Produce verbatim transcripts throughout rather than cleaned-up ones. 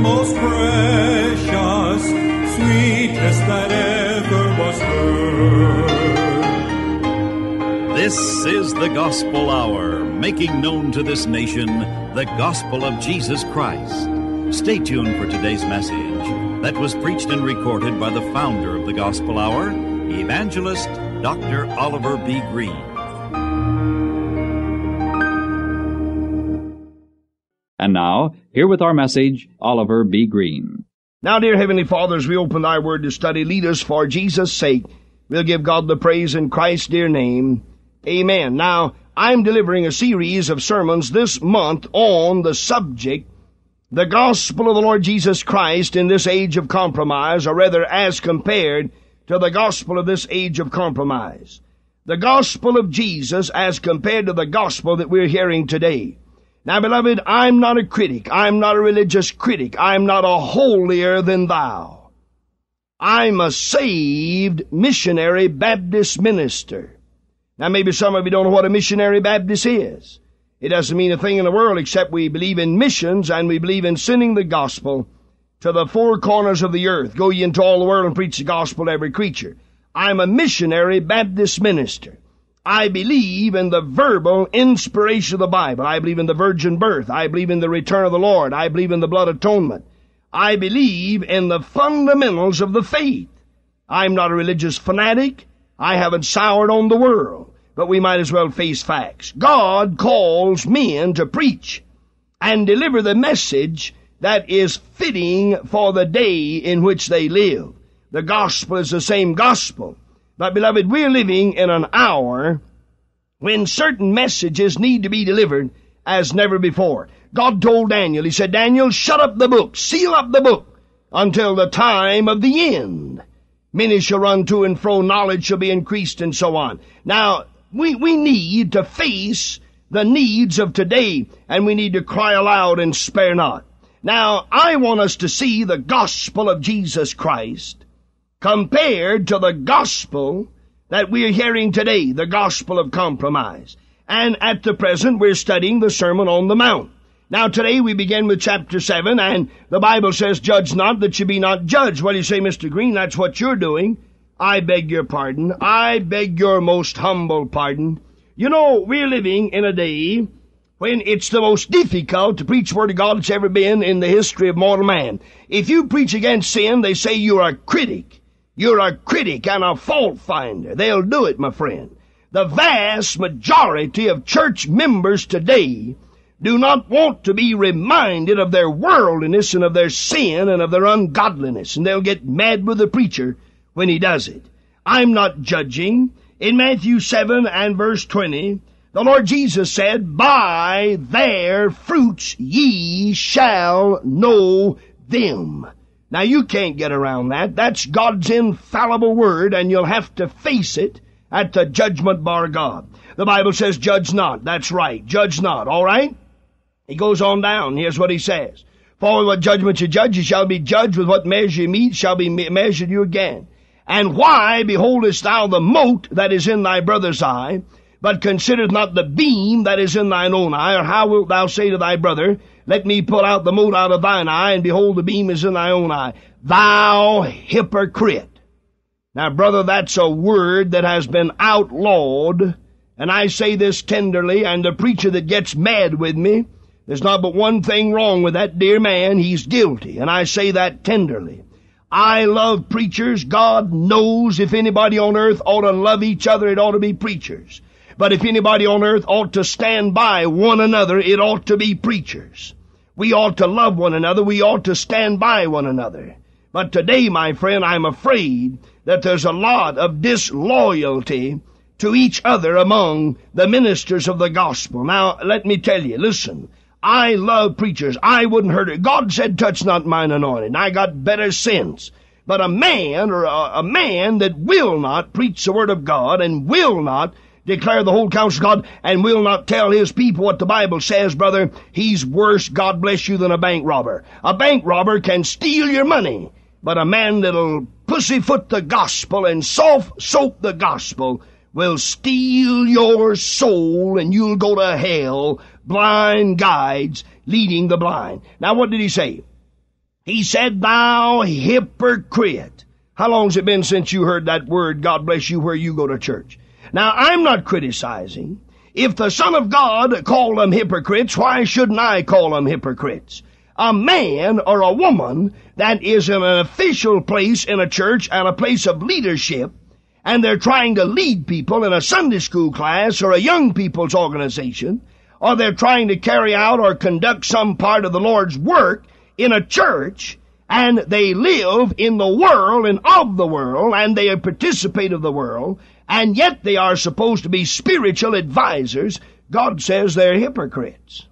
most precious, sweetest that ever was heard. This is the Gospel Hour, making known to this nation the gospel of Jesus Christ. Stay tuned for today's message that was preached and recorded by the founder of the Gospel Hour, evangelist Doctor Oliver B. Greene. And now, here with our message, Oliver B. Greene. Now, dear Heavenly Father, as we open Thy Word to study, lead us for Jesus' sake. We'll give God the praise in Christ's dear name. Amen. Now, I'm delivering a series of sermons this month on the subject, the gospel of the Lord Jesus Christ in this age of compromise, or rather as compared to the gospel of this age of compromise. The gospel of Jesus as compared to the gospel that we're hearing today. Now, beloved, I'm not a critic. I'm not a religious critic. I'm not a holier-than-thou. I'm a saved missionary Baptist minister. Now, maybe some of you don't know what a missionary Baptist is. It doesn't mean a thing in the world except we believe in missions and we believe in sending the gospel to the four corners of the earth. Go ye into all the world and preach the gospel to every creature. I'm a missionary Baptist minister. I believe in the verbal inspiration of the Bible. I believe in the virgin birth. I believe in the return of the Lord. I believe in the blood atonement. I believe in the fundamentals of the faith. I'm not a religious fanatic. I haven't soured on the world. But we might as well face facts. God calls men to preach and deliver the message that is fitting for the day in which they live. The gospel is the same gospel. But, beloved, we're living in an hour when certain messages need to be delivered as never before. God told Daniel, He said, Daniel, shut up the book, seal up the book until the time of the end. Many shall run to and fro, knowledge shall be increased, and so on. Now, we, we need to face the needs of today, and we need to cry aloud and spare not. Now, I want us to see the gospel of Jesus Christ compared to the gospel that we're hearing today, the gospel of compromise. And at the present, we're studying the Sermon on the Mount. Now, today we begin with chapter seven, and the Bible says, judge not that you be not judged. Well, you say, Mister Greene, that's what you're doing. I beg your pardon. I beg your most humble pardon. You know, we're living in a day when it's the most difficult to preach the Word of God that's ever been in the history of mortal man. If you preach against sin, they say you're a critic. You're a critic and a fault finder. They'll do it, my friend. The vast majority of church members today do not want to be reminded of their worldliness and of their sin and of their ungodliness, and they'll get mad with the preacher when he does it. I'm not judging. In Matthew seven and verse twenty, the Lord Jesus said, by their fruits ye shall know them. Now, you can't get around that. That's God's infallible word, and you'll have to face it at the judgment bar of God. The Bible says, judge not. That's right. Judge not. All right? He goes on down. Here's what he says. For with what judgment you judge, you shall be judged. With what measure you meet, shall be me- measured you again. And why beholdest thou the mote that is in thy brother's eye, but considerest not the beam that is in thine own eye? Or how wilt thou say to thy brother, let me pull out the mote out of thine eye, and behold, the beam is in thy own eye? Thou hypocrite. Now, brother, that's a word that has been outlawed, and I say this tenderly, and the preacher that gets mad with me, there's not but one thing wrong with that dear man. He's guilty, and I say that tenderly. I love preachers. God knows if anybody on earth ought to love each other, it ought to be preachers. But if anybody on earth ought to stand by one another, it ought to be preachers. We ought to love one another. We ought to stand by one another. But today, my friend, I'm afraid that there's a lot of disloyalty to each other among the ministers of the gospel. Now, let me tell you, listen, I love preachers. I wouldn't hurt it. God said, touch not mine anointed. And I got better sense. But a man or a, a man that will not preach the word of God and will not declare the whole counsel of God, and will not tell his people what the Bible says, brother, he's worse, God bless you, than a bank robber. A bank robber can steal your money, but a man that'll pussyfoot the gospel and soft-soap the gospel will steal your soul, and you'll go to hell, blind guides leading the blind. Now, what did he say? He said, thou hypocrite. How long's it been since you heard that word, God bless you, where you go to church? Now, I'm not criticizing. If the Son of God called them hypocrites, why shouldn't I call them hypocrites? A man or a woman that is in an official place in a church and a place of leadership, and they're trying to lead people in a Sunday school class or a young people's organization, or they're trying to carry out or conduct some part of the Lord's work in a church, and they live in the world and of the world, and they participate of the world, and yet they are supposed to be spiritual advisors, God says they're hypocrites.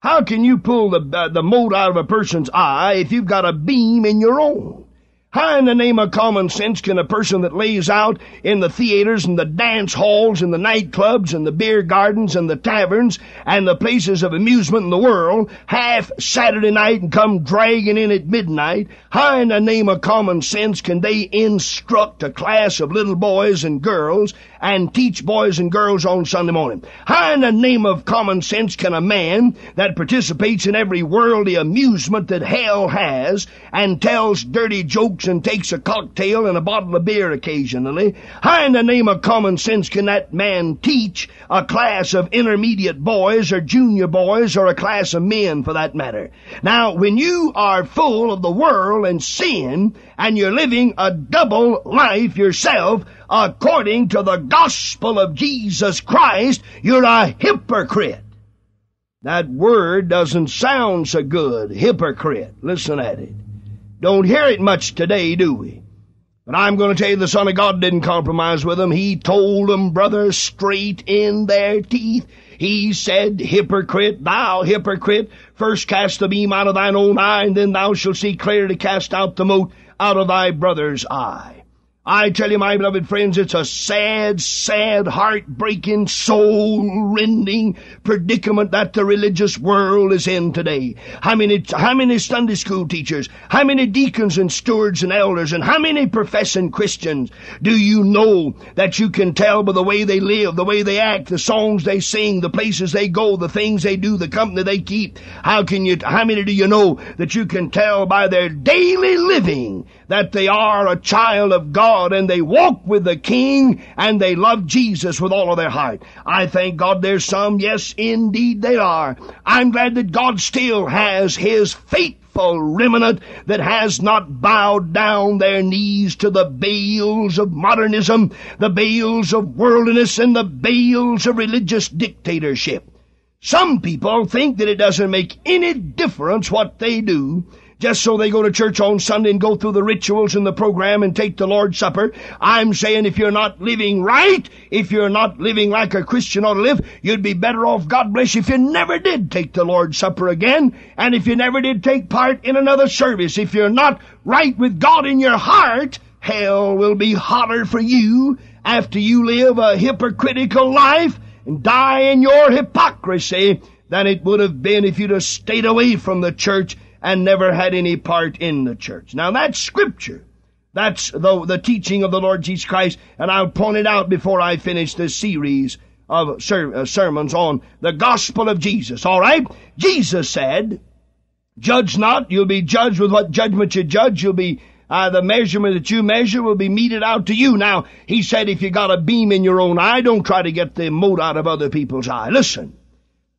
How can you pull the uh, the mote out of a person's eye if you've got a beam in your own? How in the name of common sense can a person that lays out in the theaters and the dance halls and the nightclubs and the beer gardens and the taverns and the places of amusement in the world half Saturday night and come dragging in at midnight, how in the name of common sense can they instruct a class of little boys and girls and teach boys and girls on Sunday morning? How in the name of common sense can a man that participates in every worldly amusement that hell has and tells dirty jokes and takes a cocktail and a bottle of beer occasionally, how in the name of common sense can that man teach a class of intermediate boys or junior boys or a class of men for that matter? Now, when you are full of the world and sin and you're living a double life yourself, according to the gospel of Jesus Christ, you're a hypocrite. That word doesn't sound so good, hypocrite. Listen at it. Don't hear it much today, do we? But I'm going to tell you the Son of God didn't compromise with them. He told them, brother, straight in their teeth. He said, hypocrite, thou hypocrite, first cast the beam out of thine own eye, and then thou shalt see clear to cast out the mote out of thy brother's eye. I tell you, my beloved friends, it's a sad, sad, heart-breaking, soul-rending predicament that the religious world is in today. How many, how many Sunday school teachers, how many deacons and stewards and elders, and how many professing Christians do you know that you can tell by the way they live, the way they act, the songs they sing, the places they go, the things they do, the company they keep? How can you, how many do you know that you can tell by their daily living that they are a child of God? And they walk with the King, and they love Jesus with all of their heart. I thank God there's some, yes, indeed they are. I'm glad that God still has His faithful remnant that has not bowed down their knees to the Baals of modernism, the Baals of worldliness, and the Baals of religious dictatorship. Some people think that it doesn't make any difference what they do, just so they go to church on Sunday and go through the rituals and the program and take the Lord's Supper. I'm saying if you're not living right, if you're not living like a Christian ought to live, you'd be better off, God bless you, if you never did take the Lord's Supper again, and if you never did take part in another service. If you're not right with God in your heart, hell will be hotter for you after you live a hypocritical life and die in your hypocrisy than it would have been if you'd have stayed away from the church and never had any part in the church. Now that's Scripture. That's the, the teaching of the Lord Jesus Christ, and I'll point it out before I finish this series of ser- uh, sermons on the gospel of Jesus, all right? Jesus said, judge not, you'll be judged with what judgment you judge, you'll be, uh, the measurement that you measure will be meted out to you. Now, He said if you got a beam in your own eye, don't try to get the mote out of other people's eye. Listen,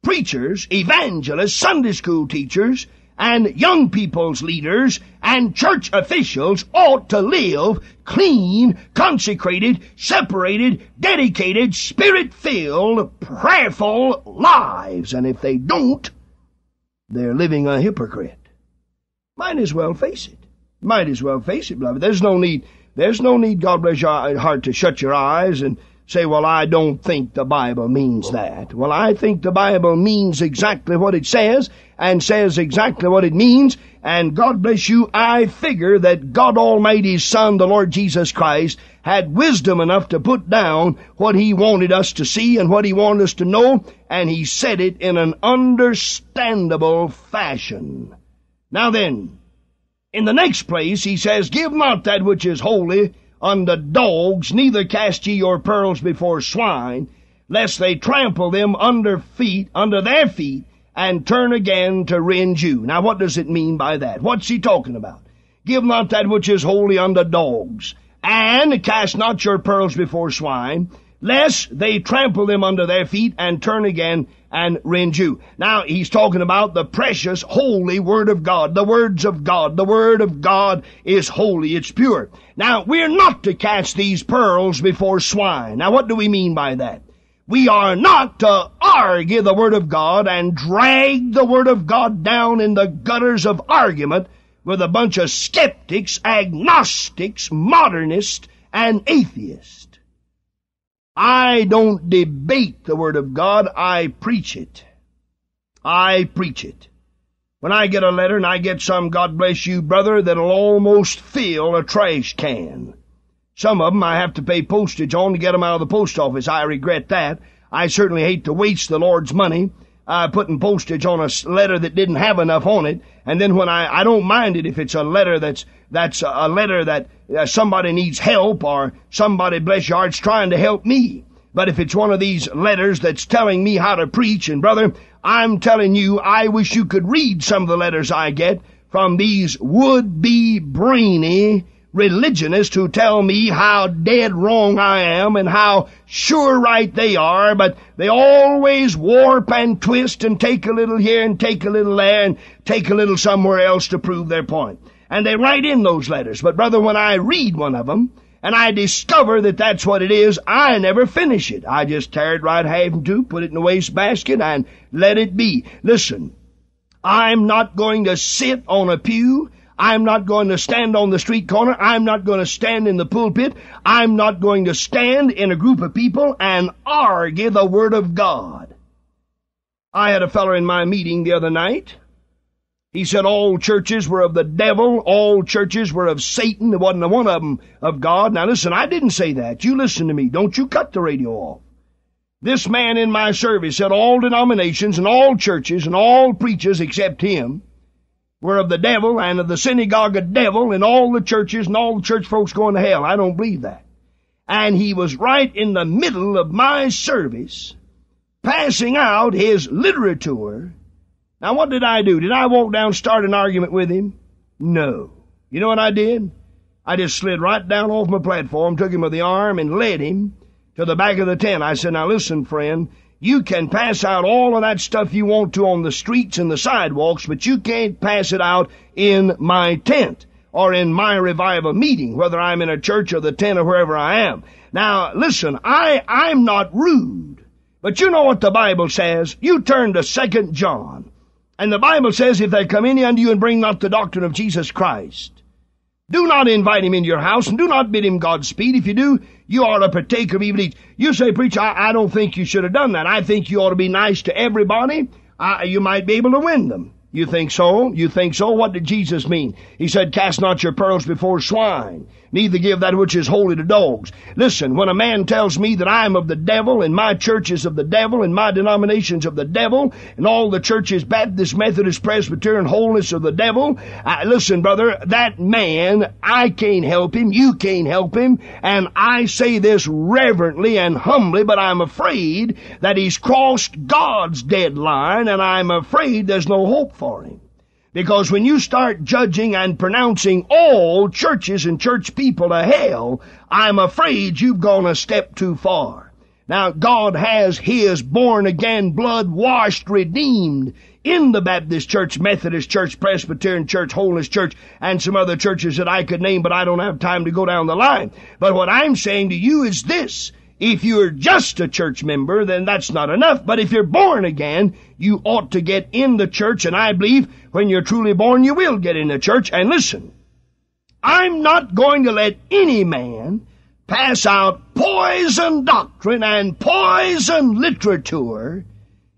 preachers, evangelists, Sunday school teachers, and young people's leaders and church officials ought to live clean, consecrated, separated, dedicated, spirit-filled, prayerful lives. And if they don't, they're living a hypocrite. Might as well face it. Might as well face it, beloved. There's no need, there's no need, God bless your heart, to shut your eyes and say, well, I don't think the Bible means that. Well, I think the Bible means exactly what it says and says exactly what it means. And God bless you, I figure that God Almighty's Son, the Lord Jesus Christ, had wisdom enough to put down what He wanted us to see and what He wanted us to know, and He said it in an understandable fashion. Now then, in the next place, He says, give not that which is holy unto dogs, neither cast ye your pearls before swine, lest they trample them under feet, under their feet, and turn again to rend you. Now, what does it mean by that? What's he talking about? Give not that which is holy unto dogs, and cast not your pearls before swine, lest they trample them under their feet and turn again and rend you. Now, he's talking about the precious, holy Word of God, the words of God. The Word of God is holy, it's pure. Now, we're not to cast these pearls before swine. Now, what do we mean by that? We are not to argue the Word of God and drag the Word of God down in the gutters of argument with a bunch of skeptics, agnostics, modernists, and atheists. I don't debate the Word of God, I preach it. I preach it. When I get a letter, and I get some, God bless you, brother, that'll almost fill a trash can. Some of them I have to pay postage on to get them out of the post office. I regret that. I certainly hate to waste the Lord's money uh, putting postage on a letter that didn't have enough on it. And then when I, I don't mind it if it's a letter that's, that's a letter that uh, somebody needs help, or somebody, bless your heart's trying to help me. But if it's one of these letters that's telling me how to preach, and brother, I'm telling you, I wish you could read some of the letters I get from these would-be brainy religionists who tell me how dead wrong I am and how sure right they are, but they always warp and twist and take a little here and take a little there and take a little somewhere else to prove their point. And they write in those letters. But brother, when I read one of them and I discover that that's what it is, I never finish it. I just tear it right half in two, put it in the wastebasket, and let it be. Listen, I'm not going to sit on a pew. I'm not going to stand on the street corner. I'm not going to stand in the pulpit. I'm not going to stand in a group of people and argue the Word of God. I had a fellow in my meeting the other night. He said all churches were of the devil. All churches were of Satan. There wasn't one of them of God. Now listen, I didn't say that. You listen to me. Don't you cut the radio off. This man in my service said all denominations and all churches and all preachers except him were of the devil and of the synagogue of devil, and all the churches and all the church folks going to hell. I don't believe that. And he was right in the middle of my service passing out his literature. Now, what did I do? Did I walk down and start an argument with him? No. You know what I did? I just slid right down off my platform, took him by the arm, and led him to the back of the tent. I said, now listen, friend, you can pass out all of that stuff you want to on the streets and the sidewalks, but you can't pass it out in my tent or in my revival meeting, whether I'm in a church or the tent or wherever I am. Now, listen, I, I'm not rude, but you know what the Bible says. You turn to Second John, and the Bible says, if there come any unto you and bring not the doctrine of Jesus Christ, do not invite him into your house, and do not bid him Godspeed. If you do, you ought to partake of evil deeds. You say, preacher, I, I don't think you should have done that. I think you ought to be nice to everybody. I, you might be able to win them. You think so? You think so? What did Jesus mean? He said, cast not your pearls before swine, neither give that which is holy to dogs. Listen, when a man tells me that I'm of the devil, and my church is of the devil, and my denomination's of the devil, and all the churches, Baptist, Methodist, Presbyterian, Holiness of the devil, I, listen, brother, that man, I can't help him, you can't help him, and I say this reverently and humbly, but I'm afraid that he's crossed God's deadline, and I'm afraid there's no hope for him. Because when you start judging and pronouncing all churches and church people to hell, I'm afraid you've gone a step too far. Now, God has his born-again, blood-washed, redeemed in the Baptist Church, Methodist Church, Presbyterian Church, Holiness Church, and some other churches that I could name, but I don't have time to go down the line. But what I'm saying to you is this. If you're just a church member, then that's not enough. But if you're born again, you ought to get in the church. And I believe when you're truly born, you will get in the church. And listen, I'm not going to let any man pass out poison doctrine and poison literature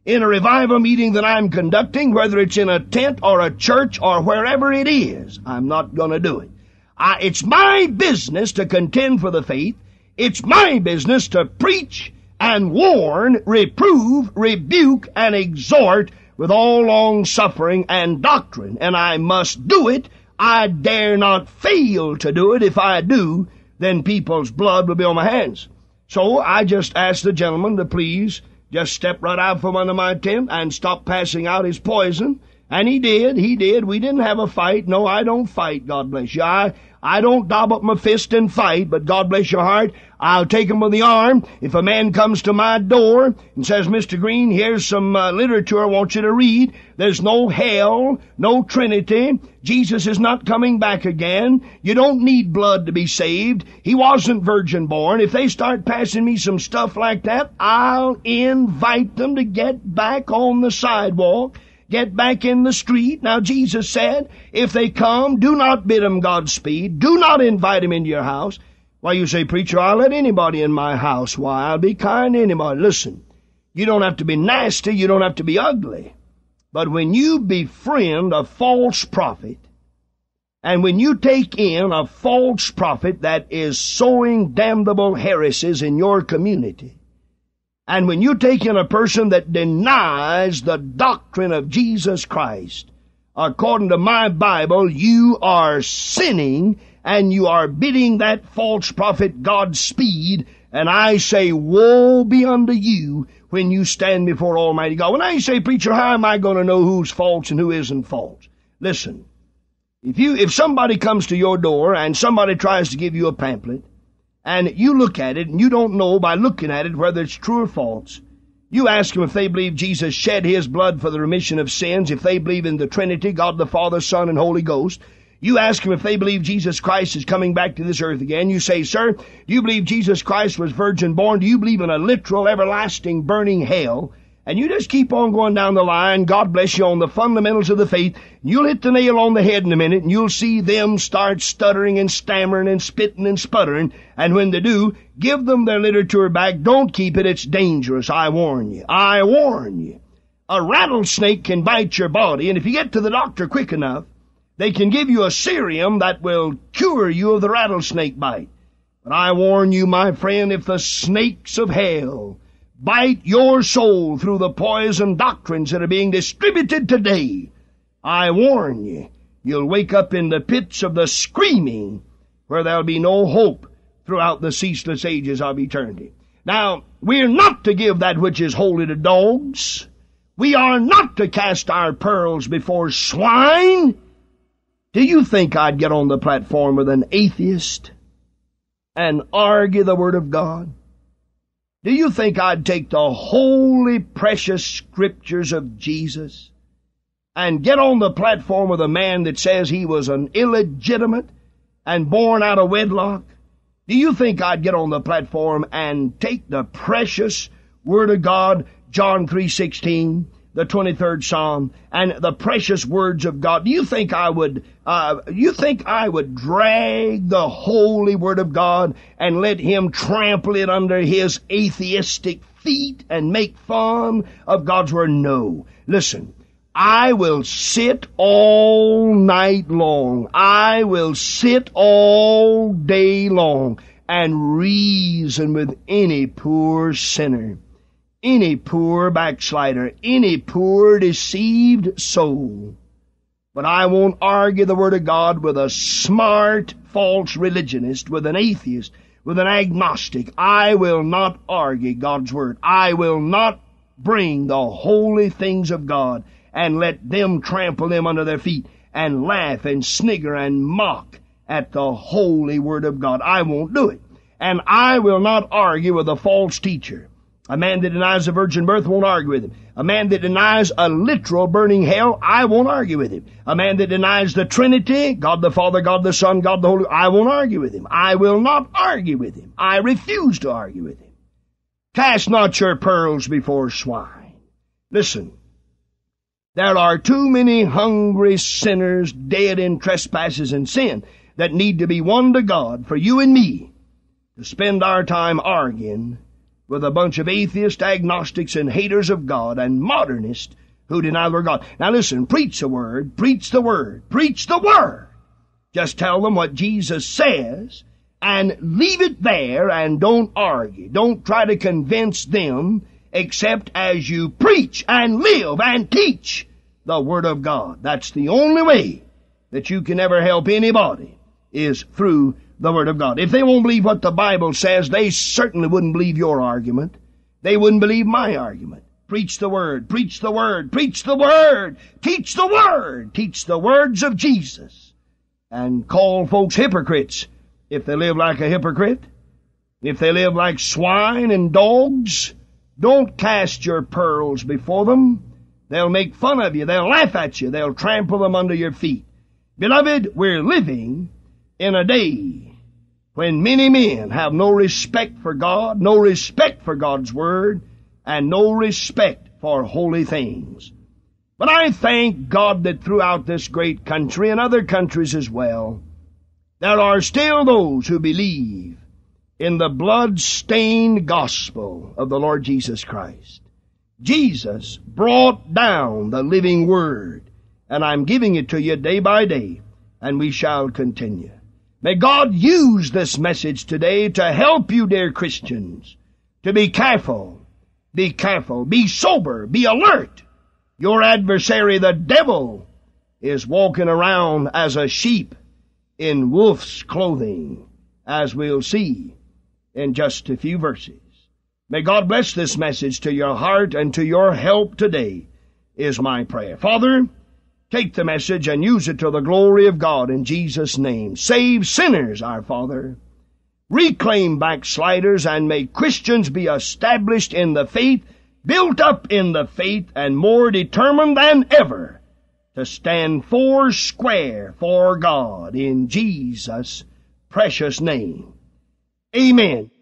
in a revival meeting that I'm conducting, whether it's in a tent or a church or wherever it is. I'm not going to do it. I, it's my business to contend for the faith. It's my business to preach and warn, reprove, rebuke, and exhort with all long suffering and doctrine. And I must do it. I dare not fail to do it. If I do, then people's blood will be on my hands. So I just ask the gentleman to please Just step right out from under my tent and stop passing out his poison. And he did. He did. We didn't have a fight. No, I don't fight, God bless you. I, I don't dob up my fist and fight, but God bless your heart, I'll take him with the arm. If a man comes to my door and says, Mister Green, here's some uh, literature I want you to read. There's no hell, no Trinity. Jesus is not coming back again. You don't need blood to be saved. He wasn't virgin born. If they start passing me some stuff like that, I'll invite them to get back on the sidewalk. Get back in the street. Now, Jesus said, if they come, do not bid them Godspeed. Do not invite them into your house. Why, you say, preacher, I'll let anybody in my house. Why, I'll be kind to anybody. Listen, you don't have to be nasty. You don't have to be ugly. But when you befriend a false prophet, and when you take in a false prophet that is sowing damnable heresies in your community, and when you take in a person that denies the doctrine of Jesus Christ, according to my Bible, you are sinning and you are bidding that false prophet Godspeed. And I say, woe be unto you when you stand before Almighty God. When I say, preacher, how am I going to know who's false and who isn't false? Listen, if you, if somebody comes to your door and somebody tries to give you a pamphlet, and you look at it, and you don't know by looking at it whether it's true or false. You ask them if they believe Jesus shed his blood for the remission of sins, if they believe in the Trinity, God the Father, Son, and Holy Ghost. You ask them if they believe Jesus Christ is coming back to this earth again. You say, sir, do you believe Jesus Christ was virgin born? Do you believe in a literal, everlasting, burning hell? And you just keep on going down the line, God bless you, on the fundamentals of the faith. You'll hit the nail on the head in a minute, and you'll see them start stuttering and stammering and spitting and sputtering. And when they do, give them their literature back. Don't keep it. It's dangerous. I warn you. I warn you. A rattlesnake can bite your body, and if you get to the doctor quick enough, they can give you a serum that will cure you of the rattlesnake bite. But I warn you, my friend, if the snakes of hell bite your soul through the poison doctrines that are being distributed today, I warn you, you'll wake up in the pits of the screaming where there'll be no hope throughout the ceaseless ages of eternity. Now, we're not to give that which is holy to dogs. We are not to cast our pearls before swine. Do you think I'd get on the platform with an atheist and argue the Word of God? Do you think I'd take the holy, precious scriptures of Jesus and get on the platform with a man that says he was an illegitimate and born out of wedlock? Do you think I'd get on the platform and take the precious Word of God, John three sixteen, the twenty-third Psalm, and the precious words of God? Do you think I would, uh, you think I would drag the holy Word of God and let him trample it under his atheistic feet and make fun of God's Word? No. Listen, I will sit all night long. I will sit all day long and reason with any poor sinner, any poor backslider, any poor deceived soul. But I won't argue the Word of God with a smart, false religionist, with an atheist, with an agnostic. I will not argue God's Word. I will not bring the holy things of God and let them trample them under their feet and laugh and snigger and mock at the holy Word of God. I won't do it. And I will not argue with a false teacher. A man that denies the virgin birth, won't argue with him. A man that denies a literal burning hell, I won't argue with him. A man that denies the Trinity, God the Father, God the Son, God the Holy, I won't argue with him. I will not argue with him. I refuse to argue with him. Cast not your pearls before swine. Listen, there are too many hungry sinners dead in trespasses and sin that need to be won to God for you and me to spend our time arguing with a bunch of atheists, agnostics, and haters of God, and modernists who deny the Word of God. Now listen, preach the Word, preach the Word, preach the Word. Just tell them what Jesus says, and leave it there, and don't argue. Don't try to convince them, except as you preach, and live, and teach the Word of God. That's the only way that you can ever help anybody, is through the Word of God. If they won't believe what the Bible says, they certainly wouldn't believe your argument. They wouldn't believe my argument. Preach the word, preach the word, preach the word, teach the word, teach the words of Jesus. And call folks hypocrites if they live like a hypocrite, if they live like swine and dogs. Don't cast your pearls before them. They'll make fun of you. They'll laugh at you. They'll trample them under your feet. Beloved, we're living in a day when many men have no respect for God, no respect for God's Word, and no respect for holy things. But I thank God that throughout this great country and other countries as well, there are still those who believe in the blood-stained gospel of the Lord Jesus Christ. Jesus brought down the living Word, and I'm giving it to you day by day, and we shall continue. May God use this message today to help you, dear Christians, to be careful. Be careful, be sober, be alert. Your adversary, the devil, is walking around as a sheep in wolf's clothing, as we'll see in just a few verses. May God bless this message to your heart, and to your help today is my prayer. Father, take the message and use it to the glory of God in Jesus' name. Save sinners, our Father. Reclaim backsliders, and may Christians be established in the faith, built up in the faith, and more determined than ever to stand four square for God in Jesus' precious name. Amen.